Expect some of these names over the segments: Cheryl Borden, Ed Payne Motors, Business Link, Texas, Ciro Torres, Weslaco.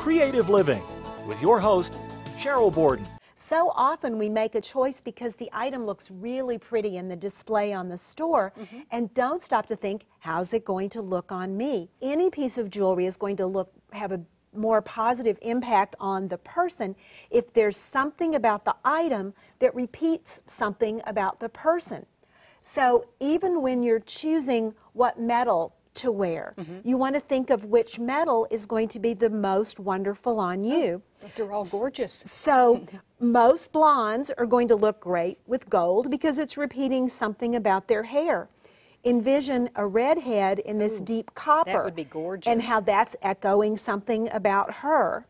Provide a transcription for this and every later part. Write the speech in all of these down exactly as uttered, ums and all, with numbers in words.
Creative Living with your host, Cheryl Borden. So often we make a choice because the item looks really pretty in the display on the store, mm-hmm. and don't stop to think, how's it going to look on me? Any piece of jewelry is going to look have a more positive impact on the person if there's something about the item that repeats something about the person. So even when you're choosing what metal to wear, mm-hmm. you want to think of which metal is going to be the most wonderful on you. Oh, those are all gorgeous. So most blondes are going to look great with gold because it's repeating something about their hair. Envision a redhead in this Ooh, deep copper. That would be gorgeous. And how that's echoing something about her.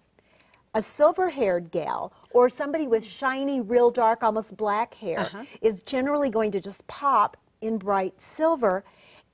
A silver-haired gal or somebody with shiny, real dark, almost black hair uh-huh. is generally going to just pop in bright silver.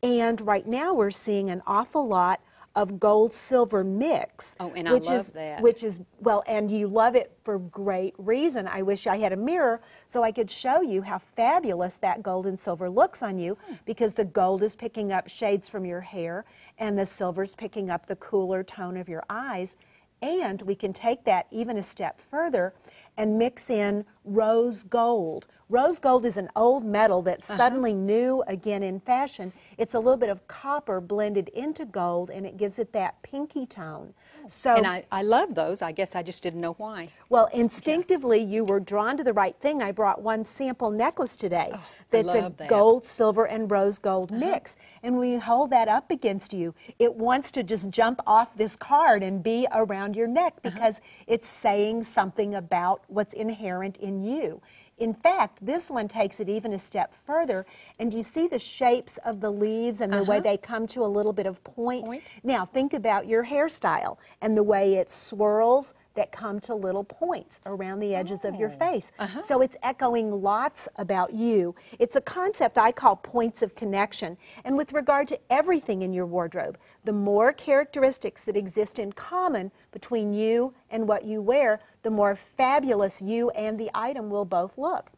And right now we're seeing an awful lot of gold-silver mix. Oh, and which I love is, that. Which is, well, and you love it for great reason. I wish I had a mirror so I could show you how fabulous that gold and silver looks on you, hmm. because the gold is picking up shades from your hair and the silver's picking up the cooler tone of your eyes. And we can take that even a step further and mix in rose gold. Rose gold is an old metal that's uh-huh. suddenly new again in fashion. It's a little bit of copper blended into gold, and it gives it that pinky tone. So, and I, I love those. I guess I just didn't know why. Well, instinctively, yeah. you were drawn to the right thing. I brought one sample necklace today oh, that's a that. gold, silver, and rose gold uh-huh. mix. And when you hold that up against you, it wants to just jump off this card and be around your neck because uh-huh. it's saying something about what's inherent in you. In fact, this one takes it even a step further, and you see the shapes of the leaves and the uh-huh. way they come to a little bit of point. point. Now, think about your hairstyle and the way it swirls that come to little points around the edges oh. of your face. Uh-huh. So it's echoing lots about you. It's a concept I call points of connection. And with regard to everything in your wardrobe, the more characteristics that exist in common between you and what you wear, the more fabulous you and the item will both look.